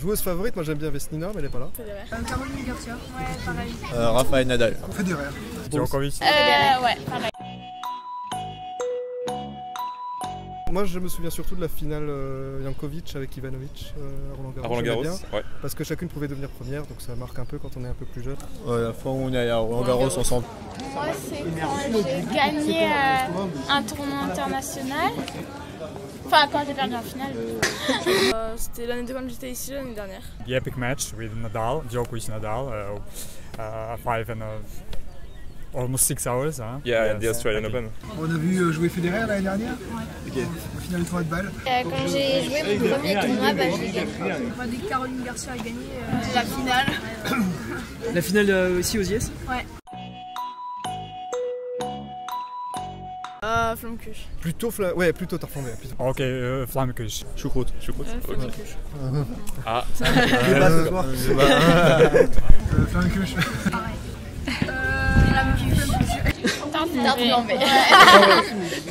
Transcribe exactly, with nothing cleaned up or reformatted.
Joueuse favorite, moi j'aime bien Vesnina, mais elle est pas là. Federer. Euh, Caroline Garcia. Ouais, pareil. Euh, Rafael Nadal. Federer. Djokovic. Euh, ouais, pareil. Moi je me souviens surtout de la finale euh, Yankovic avec Ivanovic euh, à Roland Garros, à Roland Garros bien, ouais. Parce que chacune pouvait devenir première, donc ça marque un peu quand on est un peu plus jeune. Ouais, la fois où on est allé à Roland Garros ensemble. Moi c'est quand j'ai gagné euh, un tournoi international, enfin quand j'ai perdu en finale. euh, C'était l'année de quand j'étais ici l'année dernière. The epic match with Nadal, Djokovic Nadal, uh, uh, five and uh... almost six hours. Hein. Yeah, yeah, the Australian Open. On a vu jouer Federer l'année dernière. Ouais. Okay. Au final, tournoi de balle. Euh, quand j'ai joué mon premier tournoi, bah, j'ai gagné. Moi, dès que Caroline Garcia a gagné euh, la finale. La finale euh, aussi aux U S? Ouais. Euh, flammekuche. Plutôt fla... Ouais, plutôt tarfondé. Ok, euh, flammekuche. Choucroute. Choucroute. Euh, flammekuche. Okay. Ah, ça va. Flammekuche. Pareil. Tarte flambée.